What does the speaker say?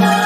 Your